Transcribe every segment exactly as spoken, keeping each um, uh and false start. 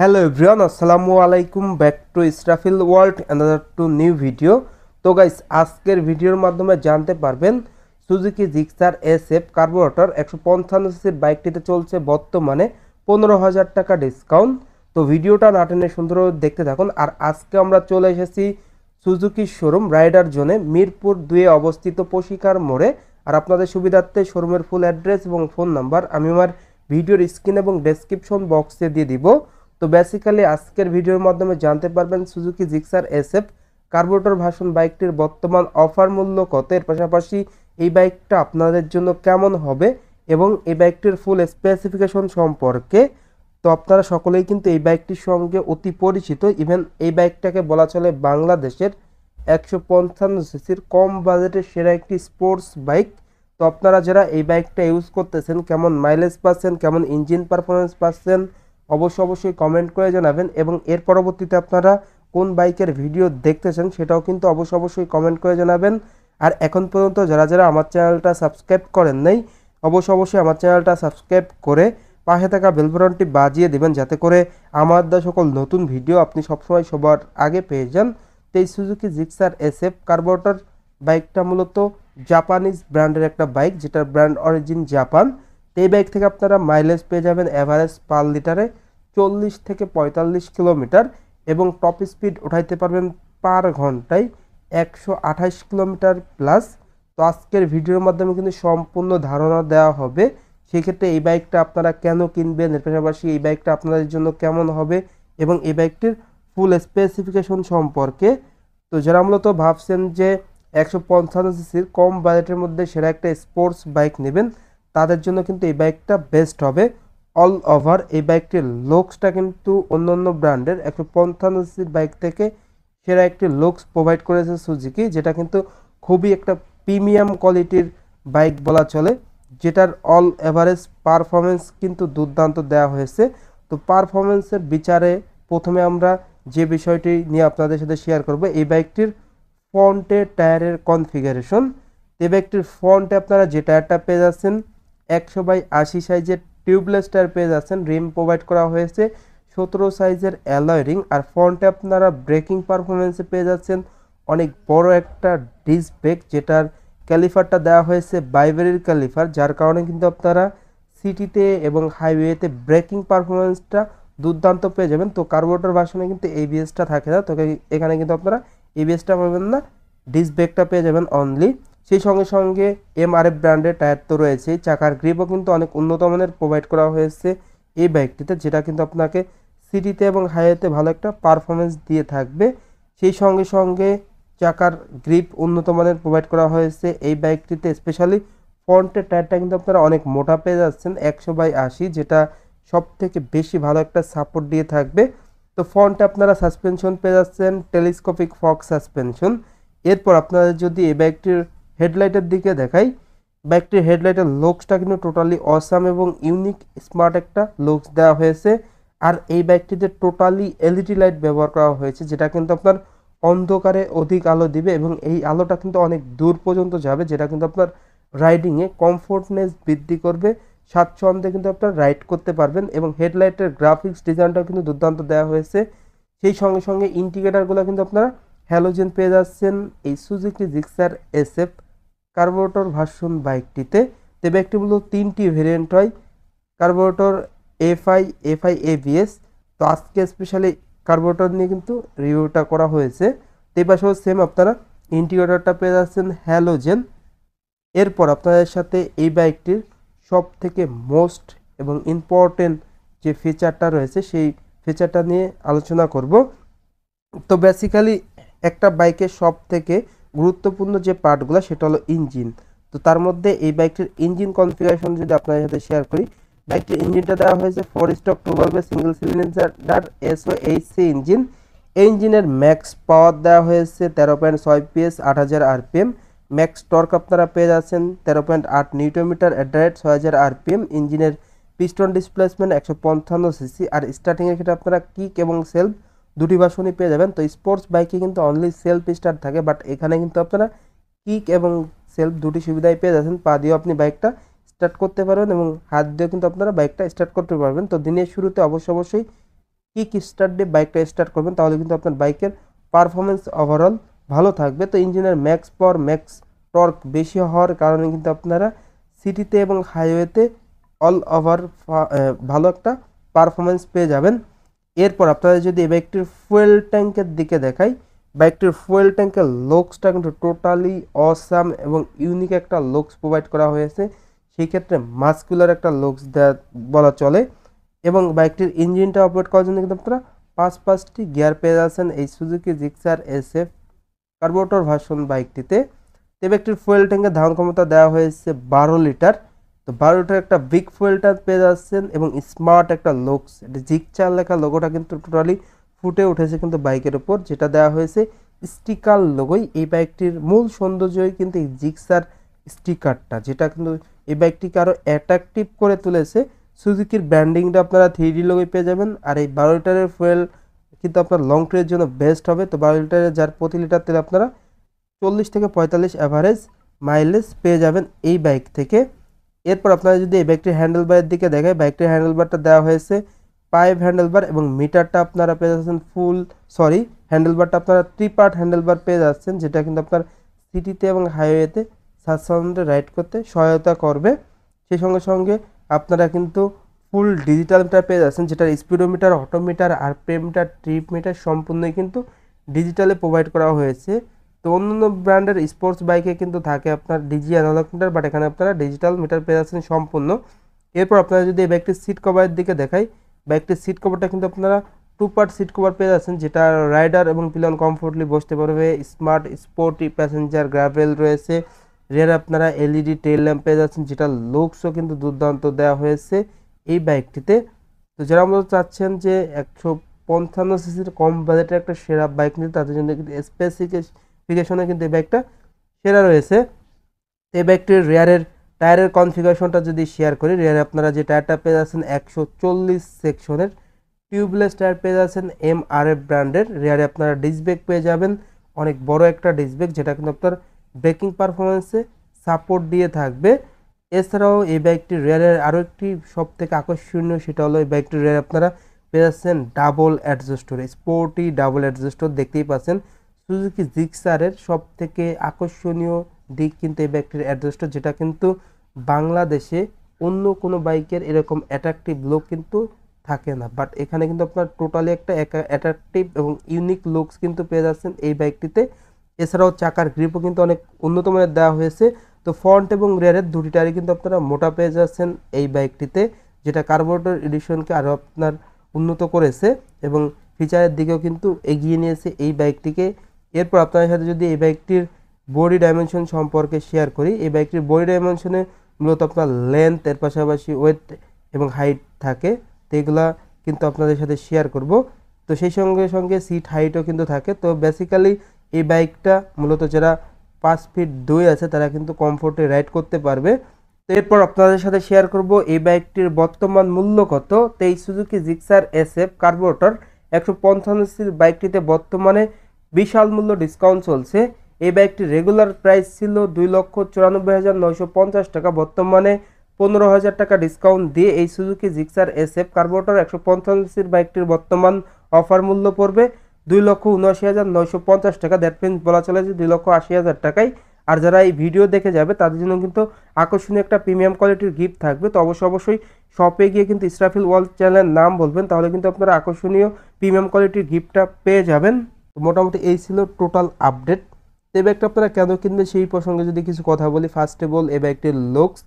Hello everyone अस्सलामु अलैकुम back to Israfil world another to new video. तो गाइस आजकेर भिडियोर माध्यमे जानते पारबेन सुजुकी जिक्सार एसएफ कार्बोरेटर एकशो पंचान्न सीसी बाइकटीते चलछे बर्तमाने पंद्रह हज़ार टाका डिसकाउंट। तो भिडियोटा ना टेने सुंदर देखते थाकुन। और आजके आमरा चले एसेछि सुजुकी शोरूम राइडार जोने मिरपुर दुए अवस्थित पशिकार मोड़े। और आपनादेर सुविधार्थे शोरूमेर फुल एड्रेस एबं फोन नम्बर आमि आमार भिडियोर स्क्रिन एबं डेसक्रिपशन बक्से दिए दिब। तो बेसिकली आजकेर भिडियोर माध्यमे जानते पारबेन Suzuki Gixxer SF carburettor version बाइकटिर बर्तमान अफार मूल्य कत, एर पाशापाशि एई बाइकटा आपनादेर जोन्नो केमन होबे एबं एई बाइकटिर फुल स्पेसिफिकेशन सम्पर्के। तो आपनारा सकलेई किन्तु एई बाइकटिर संगे अति परिचित। इभेन एई बाइकटाके बला चले बांग्लादेशेर एकशो पंचान्न सीसिर कम बाजेटेर सेरा एकटी स्पोर्ट्स बाइक। तो आपनारा जारा एई बाइकटा यूज करतेछेन केमन माइलेज पाच्छेन, केमन इंजिन पारफरमेंस पाच्छेन अवश्य अवश्य कमेंट करे जानाबेन। एबं एर परवर्तीते आपनारा कोन बाइकेर भिडियो देखते चान सेटाओ किन्तु अवश्य अवश्य कमेंट करे जानाबेन। और एखन पर्यन्त जारा जारा आमार चैनलटा सबस्क्राइब करेन नाई अवश्य अवश्य आमार चैनलटा सबस्क्राइब करे पाशे थाका बेल बाटनटी बाजिए दिबेन, जाते करे आमार देওয়া सकल नतून भिडियो आपनि सबसमय सबार आगे पेये जान। तो एई सुजुकी जिक्सार एसएफ कार्बोरेटर बाइकटा मूलत जापानीज ब्रैंडेर एकटा बाइक, जेटार ब्रैंड अरिजिन जापान। तो बाइक थेके आपनारा माइलेज पेये जाबेन एभारेज पर लिटारे चल्लिश थेके पैंताल्लिश किलोमीटर एबं टप स्पीड उठाइते पारबेन पर घंटाय एकशो आठाश किलोमीटर प्लस। तो आजकेर भिडियोर माध्यमे किन्तु सम्पूर्ण धारणा देওয়া হবে सेई क्षेत्रे এই বাইকটা আপনারা কেন কিনবেন, এর পাশাপাশি এই বাইকটা আপনাদের জন্য কেমন হবে এবং এই বাইকটির ফুল স্পেসিফিকেশন সম্পর্কে। তো যারা মূলত ভাবছেন যে একশো পঞ্চান্ন সিসির কম বাজেটের মধ্যে সেরা একটা স্পোর্টস বাইক নেবেন তাদের জন্য কিন্তু এই বাইকটা বেস্ট হবে। অল ওভার এই বাইকটির লুকসটা কিন্তু অন্যান্য ব্র্যান্ডের একশো পঞ্চান্ন সিসির বাইক থেকে সেরা একটি লুকস প্রোভাইড করেছে সুজুকি, যেটা কিন্তু খুবই একটা প্রিমিয়াম কোয়ালিটির বাইক বলা চলে, যেটার অল এভারেজ পারফরমেন্স কিন্তু দুর্দান্ত দেওয়া হয়েছে। তো পারফরমেন্সের বিচারে প্রথমে আমরা যে বিষয়টি নিয়ে আপনাদের সাথে শেয়ার করব এই বাইকটির ফ্রন্টে টায়ারের কনফিগারেশন। এই বাইকটির ফ্রন্টে আপনারা যে টায়ারটা পেয়ে যাচ্ছেন একশো বাই আশি সাইজের ट्यूबलेस टायर पे जाच्छेन, रिम प्रोवाइड करा हुए सतरो साइजेर एलॉय रिंग। और फ्रंटे अपनारा ब्रेकिंग परफरमेंस पे जाच्छेन अनेक बड़ो एकटा डिस्क ब्रेक, जेटार कैलिफारटा देওয়া हुए बाइवरिर कैलिफार, जार कारणे किन्तु अपनारा सिटीते एबं हाईवेते ब्रेकिंग परफरमेंसटा दुर्दान्त पे जाबेन। तो कार्बोरेटर भार्सने किन्तु एबिएसटा थाके ना, तो एखाने किन्तु अपनारा एबिएसटा पाबेन ना, डिस्क ब्रेकटा पे जाबेन अनलि। সেই সঙ্গে সঙ্গে এমআরএফ ব্র্যান্ডের টায়ার তো রয়েছে, চাকার গ্রিপও কিন্তু অনেক উন্নত মানের প্রোভাইড করা হয়েছে এই বাইকটিতে, যেটা কিন্তু আপনাকে সিটিতে এবং হাইওয়েতে ভালো একটা পারফরমেন্স দিয়ে থাকবে। সেই সঙ্গে সঙ্গে চাকার গ্রিপ উন্নত মানের প্রোভাইড করা হয়েছে এই বাইকটিতে। স্পেশালি ফ্রন্টের টায়ারটা কিন্তু আপনারা অনেক মোটা পেয়ে যাচ্ছেন একশো বাই আশি, যেটা সব থেকে বেশি ভালো একটা সাপোর্ট দিয়ে থাকবে। তো ফ্রন্টে আপনারা সাসপেনশন পেয়ে যাচ্ছেন টেলিস্কোপিক ফক সাসপেনশন। এরপর আপনাদের যদি এই বাইকটির হেডলাইটের দিকে দেখাই, বাইকটির হেডলাইটের লুকসটা কিন্তু টোটালি অসাম এবং ইউনিক স্মার্ট একটা লুকস দেওয়া হয়েছে। আর এই বাইকটিতে টোটালি এলইডি লাইট ব্যবহার করা হয়েছে, যেটা কিন্তু আপনার অন্ধকারে অধিক আলো দিবে এবং এই আলোটা কিন্তু অনেক দূর পর্যন্ত যাবে, যেটা কিন্তু আপনার রাইডিংয়ে কমফোর্টনেস বৃদ্ধি করবে, স্বাচ্ছন্দ্যে কিন্তু আপনার রাইড করতে পারবেন। এবং হেডলাইটের গ্রাফিক্স ডিজাইনটাও কিন্তু দুর্দান্ত দেওয়া হয়েছে। সেই সঙ্গে সঙ্গে ইন্ডিকেটারগুলো কিন্তু আপনারা হ্যালোজেন পেয়ে যাচ্ছেন এই Suzuki Gixxer SF carburettor version बाइकटीते। तो बाइकटी मूलत तीनटी वेरिएंट है, carburettor F I F I A B S. तो आज के स्पेशली कार्बोरेटर निये किन्तु रिव्यूटा करा होयेछे। तो पाशेओ सेम आपनारा इंटीरियरटा पेये जाच्छेन हैलोजेन। एरपर आपनादेर साथे एई बाइकटिर सबथेके मोस्ट एबं इम्पर्टेंट जे फीचारटा रयेछे सेई फीचारटा निये आलोचना करब। तो बेसिकली एकटा बाइकेर सबथेके গুরুত্বপূর্ণ যে পার্টগুলো সেটা হলো ইঞ্জিন। তো তার মধ্যে এই বাইকটির ইঞ্জিন কনফিগারেশন যদি আপনাদের সাথে শেয়ার করি, বাইকটির ইঞ্জিনটা দেওয়া হয়েছে ফোর স্ট্রোক টু ভালভের সিঙ্গেল সিলিন্ডার এসওএইচসি ইঞ্জিন। এই ইঞ্জিনের ম্যাক্স পাওয়ার দেওয়া হয়েছে তেরো পয়েন্ট ছয় পিএস আট হাজার আরপিএম। ম্যাক্স টর্ক আপনারা পেয়ে যাচ্ছেন তেরো পয়েন্ট আট নিউটনমিটার অ্যাট দ্য রেট ছয় হাজার আরপিএম। ইঞ্জিনের পিস্টন ডিসপ্লেসমেন্ট একশো পঞ্চান্ন সিসি। আর স্টার্টিংয়ের ক্ষেত্রে আপনারা কিক এবং সেলফ দুটি ভার্সনই পেয়ে যাবেন। তো স্পোর্টস বাইকে কিন্তু অনলি সেলফ স্টার্ট থাকে, বাট এখানে কিন্তু আপনারা কিক এবং সেলফ দুটি সুবিধাই পেয়ে যাচ্ছেন। পা দিয়েও আপনি বাইকটা স্টার্ট করতে পারবেন এবং হাত দিয়েও কিন্তু আপনারা বাইকটা স্টার্ট করতে পারবেন। তো দিনের শুরুতে অবশ্য অবশ্যই কি কি স্টার্ট দিয়ে বাইকটা স্টার্ট করবেন তাহলে কিন্তু আপনার বাইকের পারফরম্যান্স ওভারঅল ভালো থাকবে। তো ইঞ্জিনের ম্যাক্স পাওয়ার ম্যাক্স টর্ক বেশি হওয়ার কারণে কিন্তু আপনারা সিটিতে এবং হাইওয়েতে অল ওভার ভালো একটা পারফরম্যান্স পেয়ে যাবেন। এরপর আপনারা যদি এই বাইকটির ফুয়েল ট্যাঙ্কের দিকে দেখাই, বাইকটির ফুয়েল ট্যাঙ্কের লুকসটা কিন্তু টোটালি অসাম এবং ইউনিক একটা লুকস প্রোভাইড করা হয়েছে। সেই ক্ষেত্রে মাস্কুলার একটা লুকস দেওয়া বলা চলে। এবং বাইকটির ইঞ্জিনটা অপারেট করার জন্য কিন্তু আপনারা পাঁচ পাঁচটি গিয়ার পেয়ে যাচ্ছেন এই Suzuki Gixxer S F carburettor version বাইকটিতে। তো বাইকটির ফুয়েল ট্যাঙ্কের ধারণ ক্ষমতা দেওয়া হয়েছে বারো লিটার। তো বারো লিটার একটা বিগ ফুয়েল ট্যাঙ্ক পেয়ে যাচ্ছেন এবং স্মার্ট একটা লুকস, এটা জিক্সার লেখা লোগোটা কিন্তু টোটালি ফুটে উঠেছে কিন্তু বাইকের উপর, যেটা দেওয়া হয়েছে স্টিকার লোগোই। এই বাইকটির মূল সৌন্দর্যই কিন্তু এই জিক্সার স্টিকারটা, যেটা কিন্তু এই বাইকটিকে আরও অ্যাট্রাকটিভ করে তুলেছে। সুজুকির ব্র্যান্ডিংটা আপনারা থ্রি ডি লোগোই পেয়ে যাবেন। আর এই বারো লিটারের ফুয়েল কিন্তু আপনার লং ট্রের জন্য বেস্ট হবে। তো বারো লিটারের যার প্রতি লিটার তেলে আপনারা চল্লিশ থেকে পঁয়তাল্লিশ অ্যাভারেজ মাইলেজ পেয়ে যাবেন এই বাইক থেকে। এরপর আপনারা যদি এই বাইকটির হ্যান্ডেল বারের দিকে দেখেন, বাইকটির হ্যান্ডেল বারটা দেওয়া হয়েছে পাইভ হ্যান্ডেল বার এবং মিটারটা আপনারা পেয়ে যাচ্ছেন ফুল সরি হ্যান্ডেল বারটা আপনারা থ্রি পার্ট হ্যান্ডেল বার পেয়ে যাচ্ছেন, যেটা কিন্তু আপনার সিটিতে এবং হাইওয়েতে সাতসাউন্ডে রাইড করতে সহায়তা করবে। সেই সঙ্গে সঙ্গে আপনারা কিন্তু ফুল ডিজিটাল মিটার পেয়ে যাচ্ছেন, যেটার speedometer, odometer, RPM meter, trip meter সম্পূর্ণই কিন্তু ডিজিটালে প্রোভাইড করা হয়েছে। তো অন্যান্য ব্র্যান্ডের স্পোর্টস বাইকে কিন্তু থাকে আপনার ডিজি অ্যানালগ মিটার, বাট এখানে আপনারা ডিজিটাল মিটার পেয়ে যাচ্ছেন সম্পূর্ণ। এরপর আপনারা যদি এই বাইকটির সিট কভারের দিকে দেখাই, বাইকটির সিট কভারটা কিন্তু আপনারা টু পার্ট সিট কভার পেয়ে যাচ্ছেন, যেটা রাইডার এবং পিলন কমফোর্টলি বসতে পারবে। স্মার্ট স্পোর্টি প্যাসেঞ্জার গ্রাভেল রয়েছে। রেয়ার আপনারা এলইডি টেল ল্যাম্প পেয়ে যাচ্ছেন, যেটা লুকসও কিন্তু দুর্দান্ত দেওয়া হয়েছে এই বাইকটিতে। তো যারা আমরা চাচ্ছেন যে একশো পঞ্চান্ন সিসির কম বাজেটের একটা সেরা বাইক নিতে, তাদের জন্য কিন্তু স্পেসিফিকেশনে কিন্তু এই বাইকটা সেরা রয়েছে। এই বাইকটির রেয়ারের টায়ারের কনফিগারেশনটা যদি শেয়ার করি, রেয়ারে আপনারা যে টায়ারটা পেয়ে যাচ্ছেন একশো চল্লিশ সেকশনের টিউবলেস টায়ার পেয়ে যাচ্ছেন এমআরএফ ব্র্যান্ডের। রেয়ারে আপনারা ডিস্ক ব্রেক পেয়ে যাবেন, অনেক বড় একটা ডিস্ক ব্রেক, যেটা কিন্তু আপনার ব্রেকিং পারফরমেন্সে সাপোর্ট দিয়ে থাকবে। এছাড়াও এই বাইকটির রেয়ারের আরও একটি সবথেকে আকর্ষণীয় সেটা হলো এই বাইকটির রেয়ার আপনারা পেয়ে যাচ্ছেন double adjuster, sporty double adjuster দেখতেই পাচ্ছেন। সুজুকি জিক্সারের সবথেকে আকর্ষণীয় দিক কিন্তু এই বাইকটির অ্যাডজাস্টর, যেটা কিন্তু বাংলাদেশে অন্য কোনো বাইকের এরকম অ্যাট্রাকটিভ লুক কিন্তু থাকে না, বাট এখানে কিন্তু আপনার টোটালি একটা অ্যাট্রাকটিভ এবং ইউনিক লুকস কিন্তু পেয়ে যাচ্ছেন এই বাইকটিতে। এছাড়াও চাকার গ্রিপও কিন্তু অনেক উন্নত মানের দেওয়া হয়েছে। তো ফ্রন্ট এবং রেয়ারের দুটি টায়ারই কিন্তু আপনারা মোটা পেয়ে যাচ্ছেন এই বাইকটিতে, যেটা কার্বোরেটর এডিশনকে আরও আপনার উন্নত করেছে এবং ফিচারের দিকেও কিন্তু এগিয়ে নিয়েছে এই বাইকটিকে। এরপর আপনাদের সাথে যদি এই বাইকটির বডি ডাইমেনশন সম্পর্কে শেয়ার করি, এই বাইকটির বডি ডাইমেনশনে মূলত আপনার লেন্থ, এর পাশাপাশি ওয়েট এবং হাইট থাকে, তো এগুলা কিন্তু আপনাদের সাথে শেয়ার করব। তো সেই সঙ্গে সঙ্গে সিট হাইটও কিন্তু থাকে। তো বেসিক্যালি এই বাইকটা মূলত যারা পাঁচ ফিট দুই আছে তারা কিন্তু কমফোর্টে রাইড করতে পারবে। তো এরপর আপনাদের সাথে শেয়ার করব এই বাইকটির বর্তমান মূল্য কত। তো এই Suzuki Gixxer S F carburettor একশো পঞ্চান্ন সিসির বাইকটিতে বর্তমানে বিশাল মূল্য ডিসকাউন্ট চলছে। এই বাইকটির রেগুলার প্রাইস ছিল দুই লক্ষ চুরানব্বই হাজার নয়শো পঞ্চাশ টাকা, বর্তমানে পনেরো হাজার টাকা ডিসকাউন্ট দিয়ে এই Suzuki Gixxer S F carburettor একশো পঞ্চান্ন সিসির বাইকটির বর্তমান অফার মূল্য পড়বে দুই লক্ষ উনআশি হাজার নয়শো পঞ্চাশ টাকা, দ্যাট মিনস বলা চলে যে দুই লক্ষ আশি হাজার টাকায়। আর যারা এই ভিডিও দেখে যাবে তাদের জন্য কিন্তু আকর্ষণীয় একটা প্রিমিয়াম কোয়ালিটির গিফট থাকবে। তো অবশ্যই অবশ্যই শপে গিয়ে কিন্তু ইসরাফিল ওয়ার্ল্ড চ্যানেলের নাম বলবেন, তাহলে কিন্তু আপনারা আকর্ষণীয় প্রিমিয়াম কোয়ালিটির গিফটটা পেয়ে যাবেন। তো মোটামুটি এই ছিল টোটাল আপডেট। এই ব্যাগটা আপনারা কেন কিনবেন সেই প্রসঙ্গে যদি কিছু কথা বলি, ফার্স্ট অফ অল এই ব্যাগটির লুকস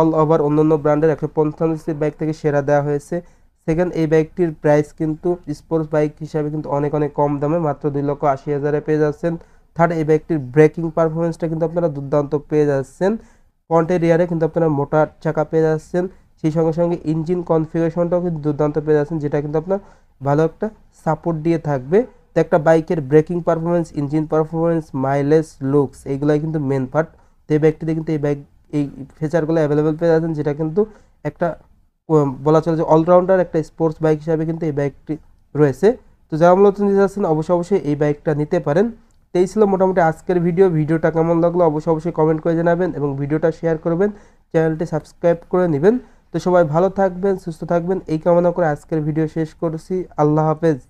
অল ওভার অন্যান্য ব্র্যান্ডের একশো পঞ্চান্ন সিসির ব্যাগ থেকে সেরা দেওয়া হয়েছে। সেকেন্ড, এই বাইকটির প্রাইস কিন্তু স্পোর্টস বাইক হিসাবে কিন্তু অনেক অনেক কম দামে, মাত্র দুই লক্ষ আশি হাজারে পেয়ে যাচ্ছেন। থার্ড, এই বাইকটির ব্রেকিং পারফরমেন্সটা কিন্তু আপনারা দুর্দান্ত পেয়ে যাচ্ছেন। ফ্রন্টের রিয়ারে কিন্তু আপনারা মোটা চাকা পেয়ে যাচ্ছেন। সেই সঙ্গে সঙ্গে ইঞ্জিন কনফিগারেশনটাও কিন্তু দুর্দান্ত পেয়ে যাচ্ছেন, যেটা কিন্তু আপনার ভালো একটা সাপোর্ট দিয়ে থাকবে। তো একটা বাইকের braking performance, engine performance, mileage, looks, এইগুলাই কিন্তু মেন পার্ট। তো এই বাইকটিতে কিন্তু এই বাইক এই ফিচারগুলো অ্যাভেলেবেল পেয়ে যাচ্ছেন, যেটা কিন্তু একটা বলা চলে যে অলরাউন্ডার একটা স্পোর্টস বাইক হিসাবে কিন্তু এই বাইকটি রয়েছে। তো যারা মূলত নিতে চাচ্ছেন অবশ্যই অবশ্যই এই বাইকটা নিতে পারেন। তো এই ছিল মোটামুটি আজকের ভিডিও। ভিডিওটা কেমন লাগলো অবশ্যই অবশ্যই কমেন্ট করে জানাবেন এবং ভিডিওটা শেয়ার করবেন, চ্যানেলটি সাবস্ক্রাইব করে নেবেন। তো সবাই ভালো থাকবেন, সুস্থ থাকবেন, এই কামনা করে আজকের ভিডিও শেষ করছি। আল্লাহ হাফেজ।